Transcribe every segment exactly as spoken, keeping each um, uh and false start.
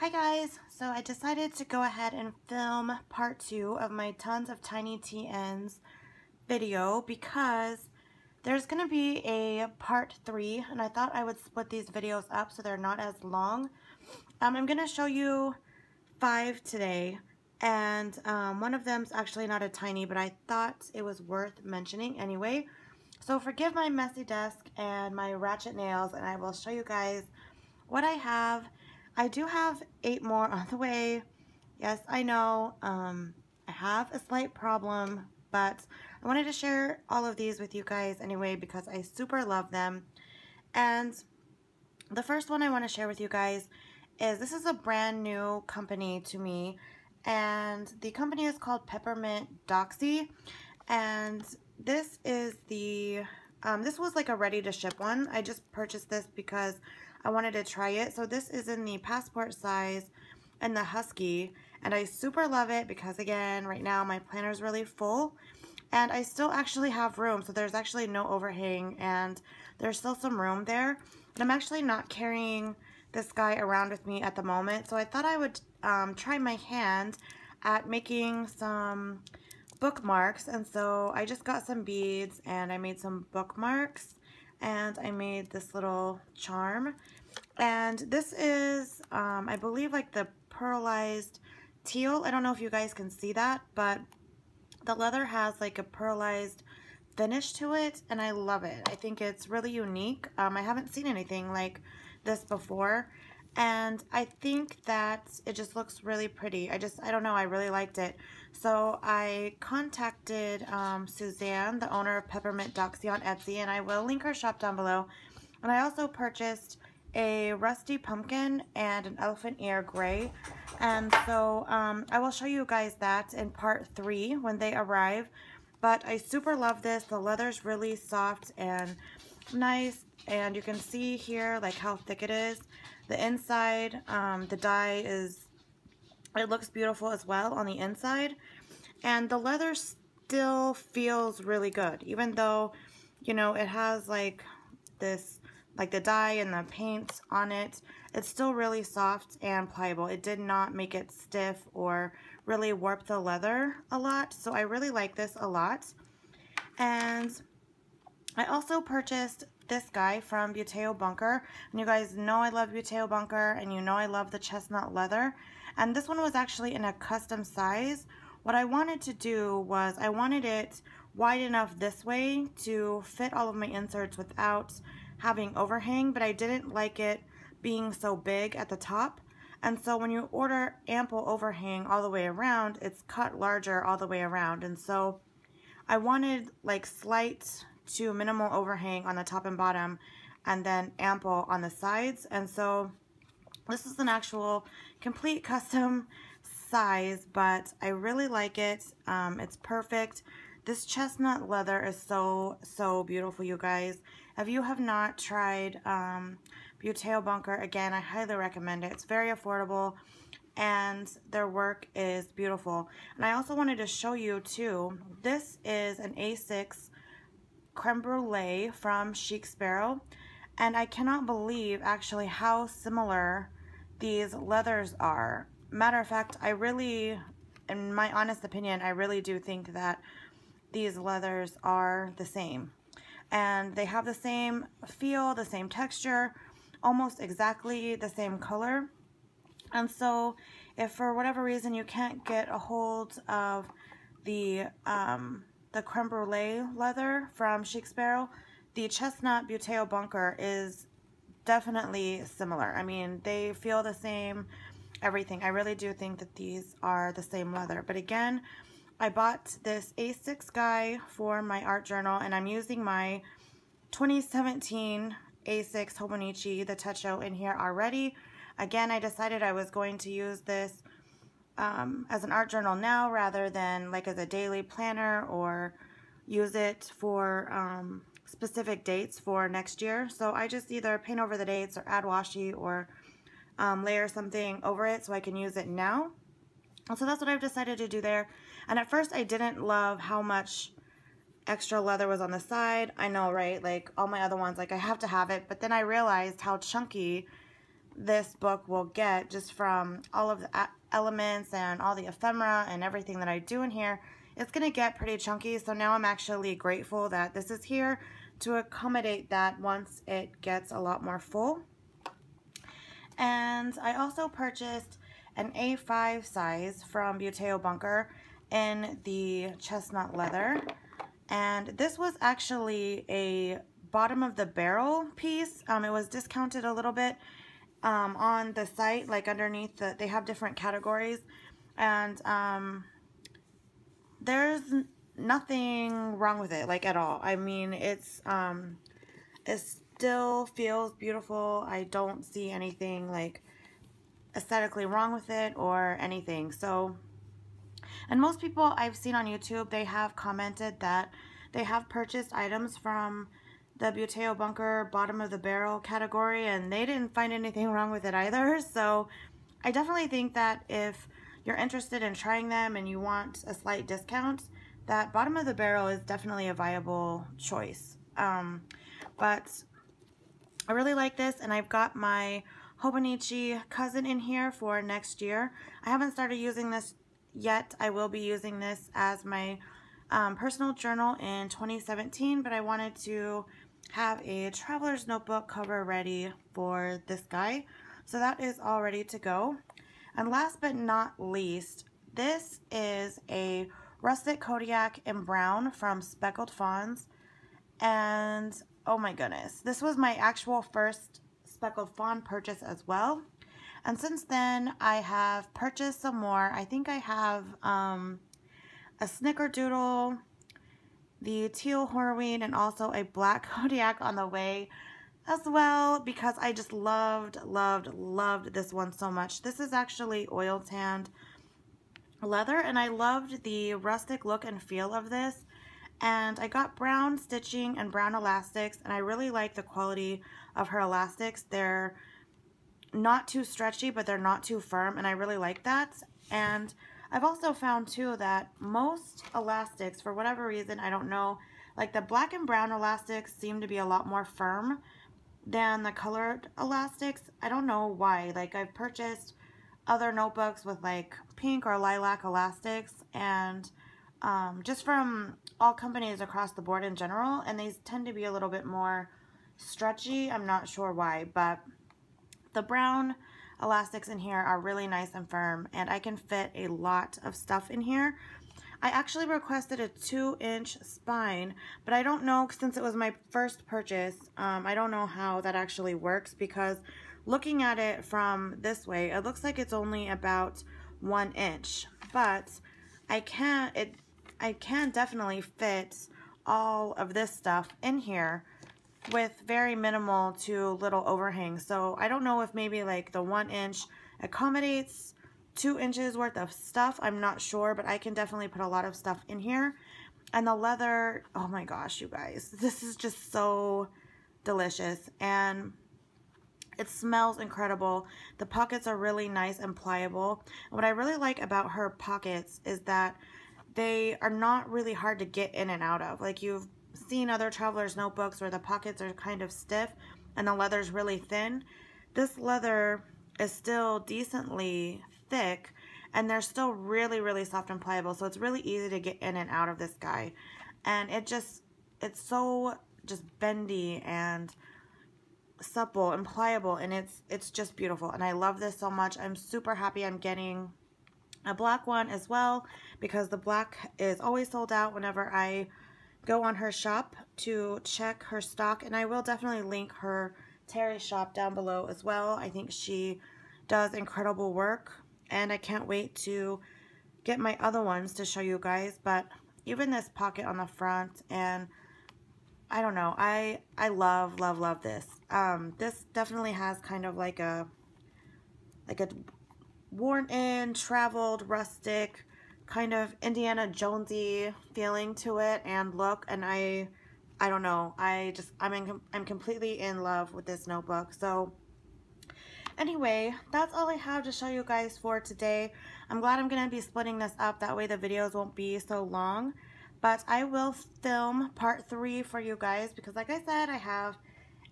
Hi guys, so I decided to go ahead and film part two of my Tons of Tiny T Ns video because there's going to be a part three, and I thought I would split these videos up so they're not as long. Um, I'm going to show you five today, and um, one of them's actually not a tiny, but I thought it was worth mentioning anyway. So forgive my messy desk and my ratchet nails, and I will show you guys what I have. I do have eight more on the way. Yes, I know, um, I have a slight problem, but I wanted to share all of these with you guys anyway because I super love them. And the first one I want to share with you guys is, this is a brand new company to me, and the company is called Peppermint Doxie, and this is the, um, this was like a ready to ship one. I just purchased this because I wanted to try it. So this is in the passport size and the husky, and I super love it because, again, right now my planner is really full and I still actually have room, so there's actually no overhang and there's still some room there. And I'm actually not carrying this guy around with me at the moment, so I thought I would um, try my hand at making some bookmarks. And so I just got some beads and I made some bookmarks, and I made this little charm. And this is, um, I believe, like the pearlized teal. I don't know if you guys can see that, but the leather has like a pearlized finish to it, and I love it. I think it's really unique. Um, I haven't seen anything like this before, and I think that it just looks really pretty. I just, I don't know, I really liked it. So I contacted um, Suzanne, the owner of Peppermint Doxie, on Etsy, and I will link her shop down below. And I also purchased a Rusty Pumpkin and an Elephant Ear Gray. And so um, I will show you guys that in part three when they arrive. But I super love this. The leather's really soft and nice, and you can see here like how thick it is. The inside, um, the dye is, it looks beautiful as well on the inside, and the leather still feels really good, even though, you know, it has like this, like the dye and the paint on it. It's still really soft and pliable. It did not make it stiff or really warp the leather a lot, so I really like this a lot. And I also purchased this guy from Buteo Bunker, and you guys know I love Buteo Bunker, and you know I love the chestnut leather. And this one was actually in a custom size. What I wanted to do was I wanted it wide enough this way to fit all of my inserts without having overhang, but I didn't like it being so big at the top. And so when you order ample overhang all the way around, it's cut larger all the way around. And so I wanted like slight to minimal overhang on the top and bottom, and then ample on the sides. And so this is an actual complete custom size, but I really like it. Um, it's perfect. This chestnut leather is so, so beautiful, you guys. If you have not tried um, Buteo Bunker, again, I highly recommend it. It's very affordable, and their work is beautiful. And I also wanted to show you too, this is an A six Creme Brulee from Chic Sparrow, and I cannot believe actually how similar these leathers are. Matter of fact, I really, in my honest opinion, I really do think that these leathers are the same, and they have the same feel, the same texture, almost exactly the same color. And so if for whatever reason you can't get a hold of the um, the Creme Brulee leather from Chic Sparrow, the chestnut Buteo Bunker is definitely similar. I mean, they feel the same, everything. I really do think that these are the same leather. But again, I bought this A six guy for my art journal, and I'm using my twenty seventeen A six Hobonichi, the Techo, in here already. Again, I decided I was going to use this Um, as an art journal now rather than like as a daily planner, or use it for um, specific dates for next year. So I just either paint over the dates or add washi or um, layer something over it so I can use it now. And so that's what I've decided to do there. And at first I didn't love how much extra leather was on the side. I know, right? Like all my other ones, like I have to have it. But then I realized how chunky this book will get just from all of the elements and all the ephemera and everything that I do in here. It's going to get pretty chunky, so now I'm actually grateful that this is here to accommodate that once it gets a lot more full. And I also purchased an A five size from Buteo Bunker in the chestnut leather, and this was actually a bottom of the barrel piece. Um, it was discounted a little bit um, on the site, like underneath the, they have different categories, and um, there's nothing wrong with it, like at all. I mean, it's um, it still feels beautiful. I don't see anything like aesthetically wrong with it or anything. So, and most people I've seen on YouTube, they have commented that they have purchased items from the Buteo Bunker bottom of the barrel category, and they didn't find anything wrong with it either. So I definitely think that if you're interested in trying them and you want a slight discount, that bottom of the barrel is definitely a viable choice. Um, but I really like this, and I've got my Hobonichi cousin in here for next year. I haven't started using this yet. I will be using this as my um, personal journal in twenty seventeen, but I wanted to have a traveler's notebook cover ready for this guy. So that is all ready to go. And last but not least, this is a Rustic Kodiak in brown from Speckled Fawns. And oh my goodness, this was my actual first Speckled Fawn purchase as well. And since then, I have purchased some more. I think I have um, a Snickerdoodle, the Teal Horween, and also a Black Kodiak on the way as well, because I just loved, loved, loved this one so much. This is actually oil tanned leather, and I loved the rustic look and feel of this. And I got brown stitching and brown elastics, and I really like the quality of her elastics. They're not too stretchy, but they're not too firm, and I really like that. And I've also found too that most elastics, for whatever reason, I don't know, like the black and brown elastics seem to be a lot more firm than the colored elastics. I don't know why. Like, I've purchased other notebooks with like pink or lilac elastics, and um, just from all companies across the board in general, and these tend to be a little bit more stretchy. I'm not sure why, but the brown elastics in here are really nice and firm, and I can fit a lot of stuff in here. I actually requested a two inch spine, but I don't know, since it was my first purchase, um, I don't know how that actually works, because looking at it from this way, it looks like it's only about one inch, but I can, it, I can definitely fit all of this stuff in here with very minimal to little overhang. So I don't know if maybe like the one inch accommodates two inches worth of stuff. I'm not sure, but I can definitely put a lot of stuff in here. And the leather, oh my gosh, you guys, this is just so delicious, and it smells incredible. The pockets are really nice and pliable. And what I really like about her pockets is that they are not really hard to get in and out of. Like, you've seen other traveler's notebooks where the pockets are kind of stiff and the leather's really thin. This leather is still decently thick, and they're still really, really soft and pliable, so it's really easy to get in and out of this guy. And it just, it's so just bendy and supple and pliable, and it's it's just beautiful, and I love this so much. I'm super happy I'm getting a black one as well, because the black is always sold out whenever I go on her shop to check her stock, and I will definitely link her Terry shop down below as well. I think she does incredible work, and I can't wait to get my other ones to show you guys. But even this pocket on the front, and I don't know, I I love love love this. Um, this definitely has kind of like a like a worn in, traveled, rustic, kind of Indiana Jonesy feeling to it and look, and I I don't know, I just I'm in, I'm completely in love with this notebook. So anyway, that's all I have to show you guys for today. I'm glad I'm going to be splitting this up, that way the videos won't be so long, but I will film part three for you guys, because like I said, I have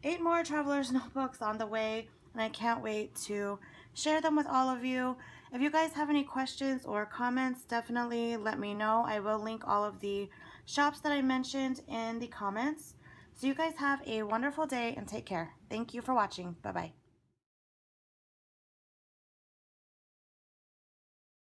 eight more traveler's notebooks on the way. and I can't wait to share them with all of you. If you guys have any questions or comments, definitely let me know. I will link all of the shops that I mentioned in the comments. So you guys have a wonderful day and take care. Thank you for watching. Bye-bye.